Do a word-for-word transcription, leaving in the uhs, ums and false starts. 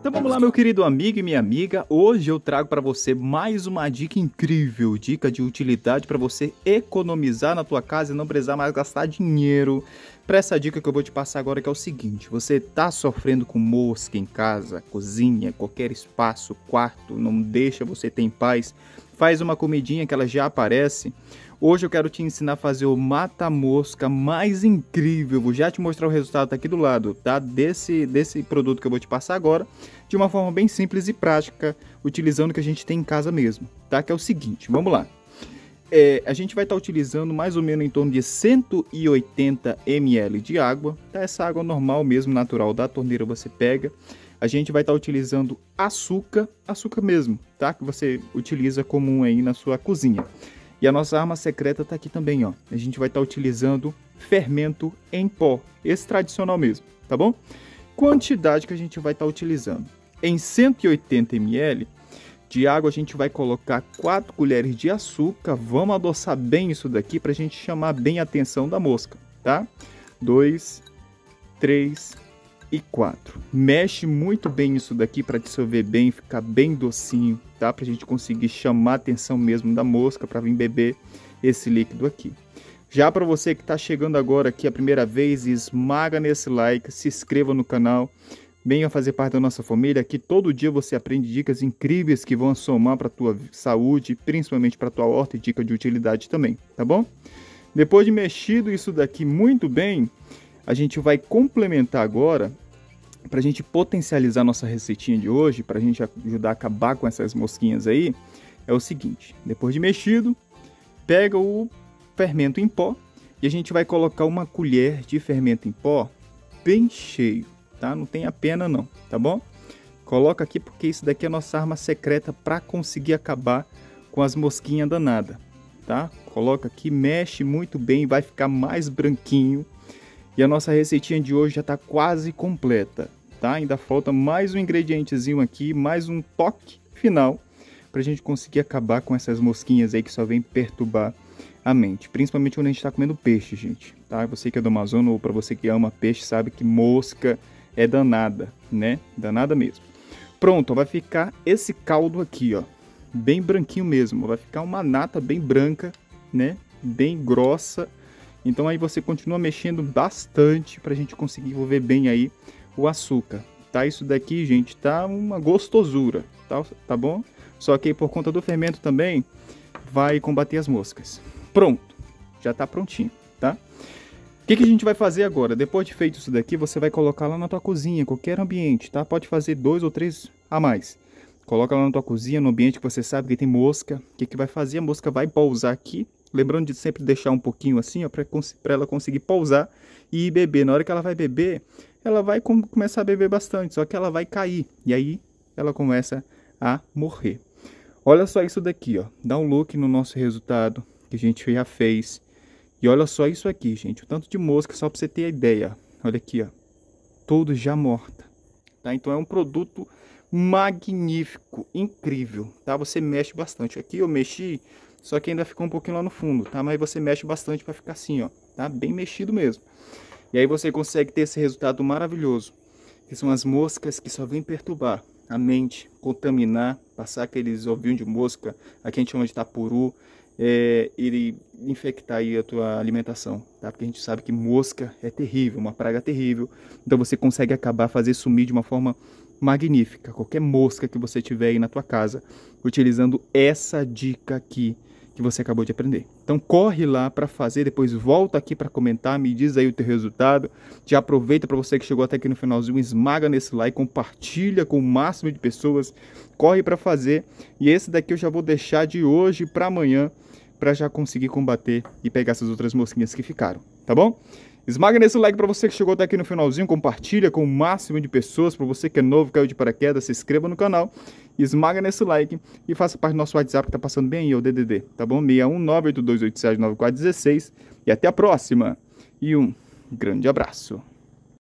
Então vamos lá, meu querido amigo e minha amiga, hoje eu trago para você mais uma dica incrível, dica de utilidade para você economizar na tua casa e não precisar mais gastar dinheiro. Para essa dica que eu vou te passar agora, que é o seguinte: você tá sofrendo com mosca em casa, cozinha, qualquer espaço, quarto, não deixa você ter em paz, faz uma comidinha que ela já aparece. Hoje eu quero te ensinar a fazer o mata-mosca mais incrível. Vou já te mostrar o resultado, tá aqui do lado, tá? Desse, desse produto que eu vou te passar agora, de uma forma bem simples e prática, utilizando o que a gente tem em casa mesmo, tá? Que é o seguinte, vamos lá. É, a gente vai estar tá utilizando mais ou menos em torno de cento e oitenta mililitros de água, tá? Essa água normal mesmo, natural da torneira você pega. A gente vai estar tá utilizando açúcar, açúcar mesmo, tá? Que você utiliza comum aí na sua cozinha. E a nossa arma secreta tá aqui também, ó. A gente vai estar tá utilizando fermento em pó, esse tradicional mesmo, tá bom? Quantidade que a gente vai estar tá utilizando. Em cento e oitenta mililitros de água, a gente vai colocar quatro colheres de açúcar. Vamos adoçar bem isso daqui pra gente chamar bem a atenção da mosca, tá? dois, três e quatro. Mexe muito bem isso daqui para dissolver bem, ficar bem docinho, tá? Para a gente conseguir chamar a atenção mesmo da mosca para vir beber esse líquido aqui. Já para você que está chegando agora aqui a primeira vez, esmaga nesse like, se inscreva no canal, venha fazer parte da nossa família. Aqui todo dia você aprende dicas incríveis que vão somar para a tua saúde, principalmente para a tua horta, e dica de utilidade também, tá bom? Depois de mexido isso daqui muito bem, a gente vai complementar agora, para a gente potencializar nossa receitinha de hoje, para a gente ajudar a acabar com essas mosquinhas aí, é o seguinte: depois de mexido, pega o fermento em pó e a gente vai colocar uma colher de fermento em pó bem cheio, tá? Não tem a pena não, tá bom? Coloca aqui porque isso daqui é a nossa arma secreta para conseguir acabar com as mosquinhas danadas, tá? Coloca aqui, mexe muito bem, vai ficar mais branquinho. E a nossa receitinha de hoje já está quase completa, tá? Ainda falta mais um ingredientezinho aqui, mais um toque final, para a gente conseguir acabar com essas mosquinhas aí que só vem perturbar a mente. Principalmente quando a gente está comendo peixe, gente, tá? Você que é do Amazonas ou para você que ama peixe sabe que mosca é danada, né? Danada mesmo. Pronto, ó, vai ficar esse caldo aqui, ó, bem branquinho mesmo. Vai ficar uma nata bem branca, né? Bem grossa. Então aí você continua mexendo bastante para a gente conseguir envolver bem aí o açúcar, tá? Isso daqui, gente, tá uma gostosura, tá, tá bom? Só que por conta do fermento também vai combater as moscas. Pronto, já tá prontinho, tá? O que que a gente vai fazer agora? Depois de feito isso daqui, você vai colocar lá na tua cozinha, qualquer ambiente, tá? Pode fazer dois ou três a mais. Coloca lá na tua cozinha, no ambiente que você sabe que tem mosca. O que que vai fazer? A mosca vai pousar aqui. Lembrando de sempre deixar um pouquinho assim, ó, para ela conseguir pousar e beber. Na hora que ela vai beber, ela vai com, começar a beber bastante, só que ela vai cair. E aí ela começa a morrer. Olha só isso daqui, ó. Dá um look no nosso resultado que a gente já fez. E olha só isso aqui, gente. O tanto de mosca, só para você ter a ideia. Olha aqui, ó. Todos já morta, tá? Então é um produto magnífico, incrível, tá? Você mexe bastante. Aqui eu mexi, só que ainda ficou um pouquinho lá no fundo, tá? Mas você mexe bastante para ficar assim, ó, tá? Bem mexido mesmo. E aí você consegue ter esse resultado maravilhoso, que são as moscas que só vêm perturbar a mente, contaminar, passar aqueles ovinhos de mosca, aqui a gente chama de tapuru, é, e infectar aí a tua alimentação, tá? Porque a gente sabe que mosca é terrível, uma praga terrível. Então você consegue acabar, fazer sumir de uma forma magnífica qualquer mosca que você tiver aí na tua casa, utilizando essa dica aqui que você acabou de aprender. Então corre lá para fazer, depois volta aqui para comentar, me diz aí o teu resultado. Já aproveita, para você que chegou até aqui no finalzinho, esmaga nesse like, compartilha com o máximo de pessoas, corre para fazer. E esse daqui eu já vou deixar de hoje para amanhã, para já conseguir combater e pegar essas outras mosquinhas que ficaram, tá bom? Esmaga nesse like para você que chegou até aqui no finalzinho, compartilha com o máximo de pessoas. Para você que é novo, caiu de paraquedas, se inscreva no canal, esmaga nesse like e faça parte do nosso WhatsApp que tá passando bem aí, o D D D, tá bom? seis um nove, oito dois oito sete, nove quatro um seis. E até a próxima e um grande abraço.